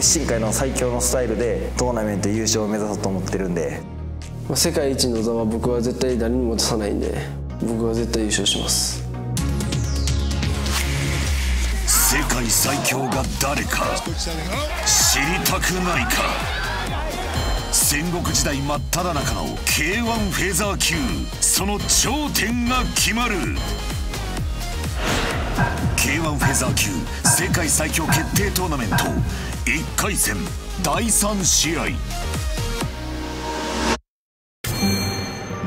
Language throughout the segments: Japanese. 月神会の最強のスタイルでトーナメント優勝を目指そうと思ってるんで、世界一の座は僕は絶対誰にも落とさないんで、僕は絶対優勝します。世界最強が誰か知りたくないか。戦国時代真っ只中の K1 フェザー級、その頂点が決まる。 K1 フェザー級世界最強決定トーナメント1回戦第3試合、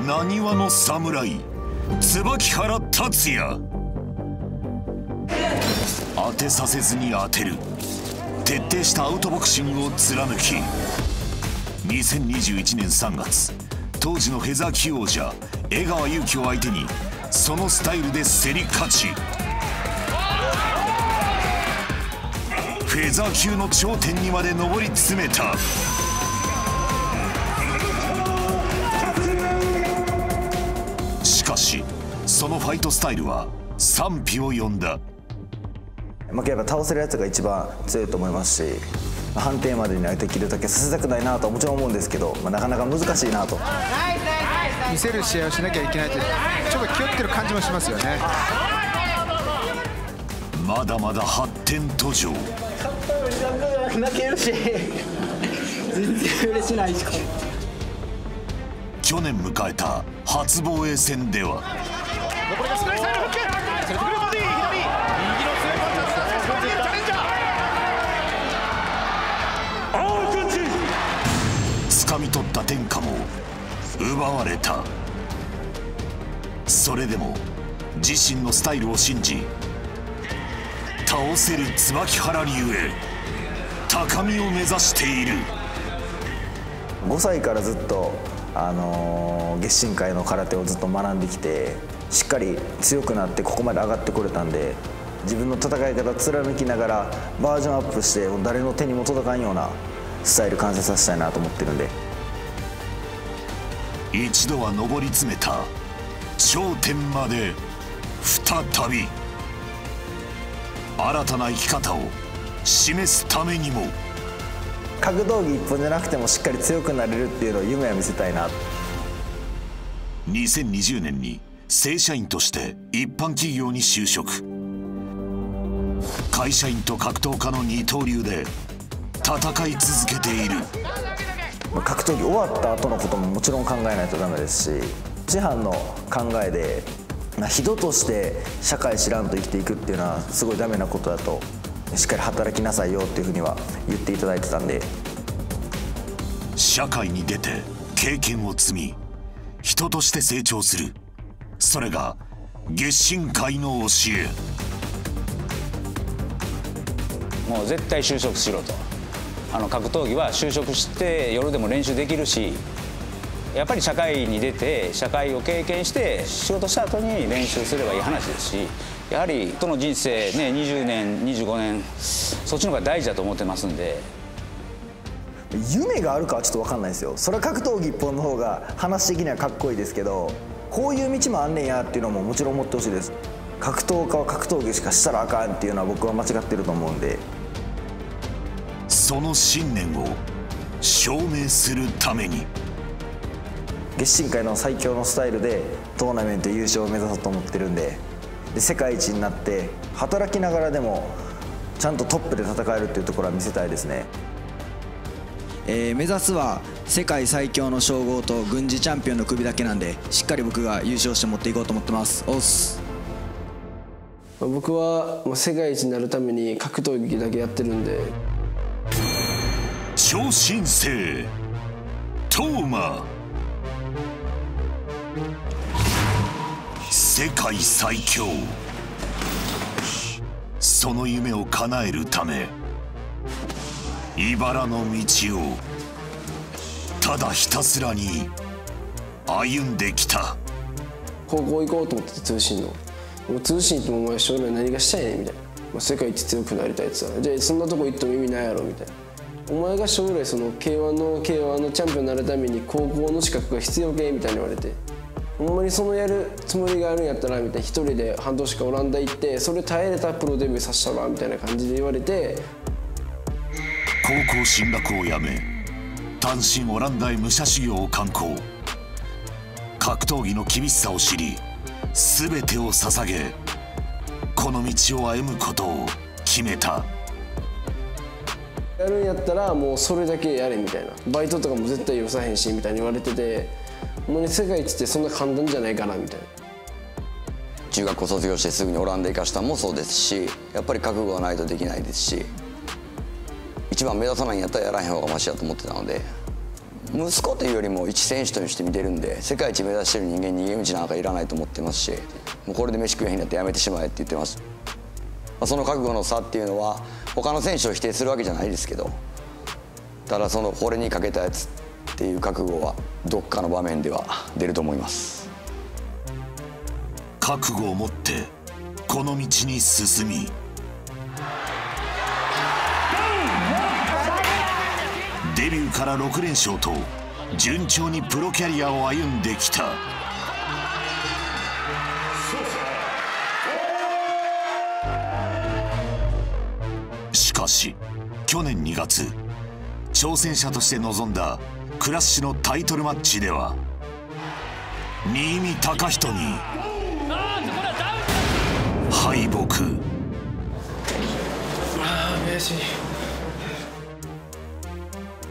なにわの侍椿原達也。当てさせずに当てる徹底したアウトボクシングを貫き、2021年3月、当時のフェザー級王者江川祐希を相手にそのスタイルで競り勝ち、フェザー級の頂点にまで上り詰めた。しかしそのファイトスタイルは賛否を呼んだ。やっぱ倒せるやつが一番強いと思いますし、判定までにできるだけさせたくないなとはもちろん思うんですけど、なかなか難しいなと。見せる試合をしなきゃいけないってちょっと気負ってる感じもしますよね。まだまだ発展途上。泣けるし全然嬉しないし。去年迎えた初防衛戦では掴み取った天下も奪われた。それでも自身のスタイルを信じ、倒せる椿原流へ高みを目指している。5歳からずっと、月神会の空手をずっと学んできて、しっかり強くなってここまで上がってこれたんで、自分の戦い方貫きながらバージョンアップして、誰の手にも届かんようなスタイル完成させたいなと思ってるんで。一度は上り詰めた頂点まで再び新たな生き方を示すためにも、格闘技一本じゃなくてもしっかり強くなれるっていうのを夢は見せたいな。2020年に正社員として一般企業に就職、会社員と格闘家の二刀流で戦い続けている。格闘技終わった後のことももちろん考えないとダメですし、師範の考えで人として社会知らんと生きていくっていうのはすごいダメなことだと、しっかり働きなさいよっていうふうには言っていただいてたんで。社会に出て経験を積み人として成長する、それが月神会の教え。もう絶対就職しろと。格闘技は就職して夜でも練習できるし、やっぱり社会に出て社会を経験して仕事した後に練習すればいい話ですし、やはり人の人生ね、20年25年そっちの方が大事だと思ってますんで。夢があるかはちょっと分かんないですよ。それは格闘技一本の方が話的にはかっこいいですけど、こういう道もあんねんやっていうのももちろん思ってほしいです。格闘家は格闘技しかしたらあかんっていうのは僕は間違ってると思うんで、その信念を証明するために月神会の最強のスタイルでトーナメント優勝を目指そうと思ってるんで、世界一になって働きながらでもちゃんとトップで戦えるっていうところは見せたいですね。目指すは世界最強の称号と軍事チャンピオンの首だけなんで、しっかり僕が優勝して持っていこうと思ってます。おっす。僕はもう世界一になるために格闘技だけやってるんで。超新星トーマ、世界最強、その夢を叶えるため茨の道をただひたすらに歩んできた。高校行こうと思ってて、通信のもう通信ってお前将来何がしたいねんみたいな、世界一強くなりたいってさ、じゃあそんなとこ行っても意味ないやろみたいな、お前が将来その K1 のチャンピオンになるために高校の資格が必要けみたいに言われて、ほんまにそのやるつもりがあるんやったらみたいな、一人で半年間オランダ行ってそれ耐えれたプロデビューさせたらみたいな感じで言われて、高校進学をやめ、単身オランダへ武者修行を敢行。格闘技の厳しさを知り、全てを捧げこの道を歩むことを決めた。やるんやったらもうそれだけやれみたいな、バイトとかも絶対許さへんしみたいに言われてて、もうね、世界一ってそんな簡単じゃないかなみたいな。中学校卒業してすぐにオランダ行かしたのもそうですし、やっぱり覚悟がないとできないですし、一番目指さないんやったらやらへん方がマシだと思ってたので、息子というよりも一選手として見てるんで、世界一目指してる人間に逃げ道なんかいらないと思ってますし、もうこれで飯食えへんやったらやめてしまえって言ってます。その覚悟の差っていうのは他の選手を否定するわけじゃないですけど、ただそのこれにかけたやつっていう覚悟はどっかの場面では出ると思います。覚悟を持ってこの道に進み、デビューから6連勝と順調にプロキャリアを歩んできた。しかし去年2月、挑戦者として臨んだクラッシュのタイトルマッチでは新見貴仁に敗北。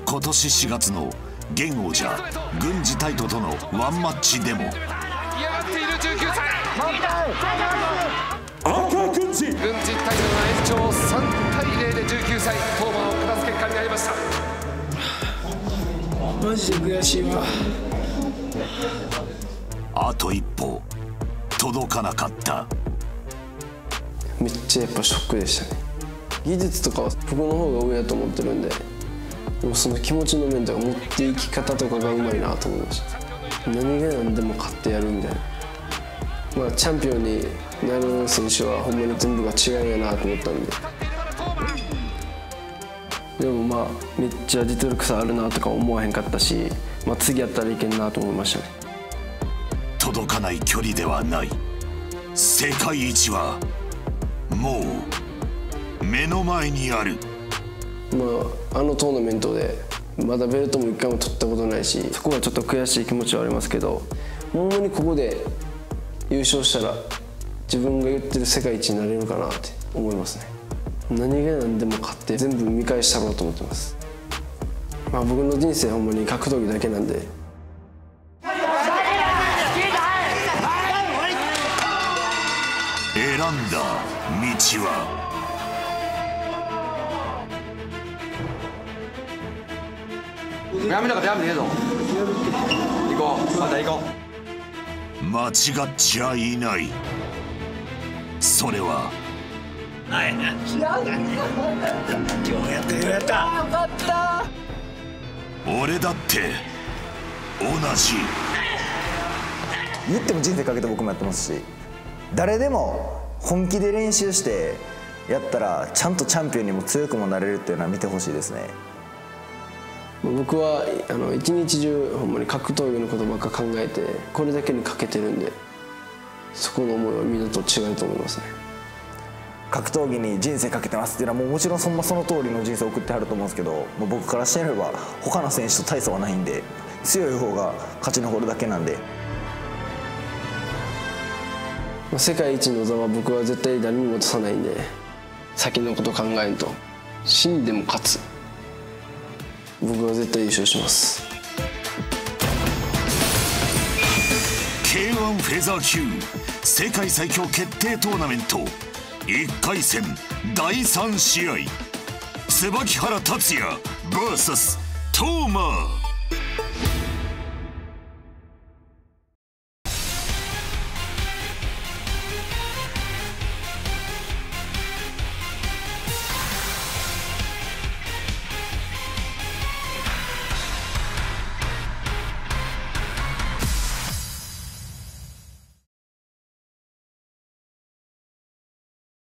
今年4月の現王者郡司泰斗とのワンマッチでも、郡司泰斗の延長3対0で19歳当番を下す結果になりました。マジで悔しいわ。あと一歩届かなかった。めっちゃやっぱショックでしたね。技術とかは僕の方が上だと思ってるんで、でもその気持ちの面とか持っていき方とかがうまいなと思いました。何が何でも勝ってやるみたいな、まあ、チャンピオンになる選手はほんまに全部が違うんやなと思ったんで、でもまあめっちゃ実力差あるなとか思わへんかったし、まあ、次やったらいけんなと思いましたね。届かない距離ではない。世界一はもう目の前にある。まああのトーナメントでまだベルトも1回も取ったことないし、そこはちょっと悔しい気持ちはありますけど、ほんまにここで優勝したら自分が言ってる世界一になれるかなって思いますね。何が何でも勝って全部見返したろうと思ってます。まあ僕の人生ほんまに格闘技だけなんで、選んだ道はやめなかったらやめねえぞ。行こう、また行こう。間違っちゃいない。それは俺だって同じ。言っても人生かけて僕もやってますし、誰でも本気で練習してやったらちゃんとチャンピオンにも強くもなれるっていうのは見てほしいですね。僕は一日中ほんまに格闘技のことばっか考えて、これだけにかけてるんで、そこの思いはみんなと違うと思いますね。格闘技に人生かけてますっていうのは もちろんその通りの人生を送ってはると思うんですけど、もう僕からしてみれば他の選手と大差はないんで、強い方が勝ち残るだけなんで、世界一の座は僕は絶対誰にも落とさないんで、先のこと考えると死んでも勝つ。僕は絶対優勝します。 K1 フェザー級世界最強決定トーナメント1回戦第3試合、椿原竜也 VS トーマー。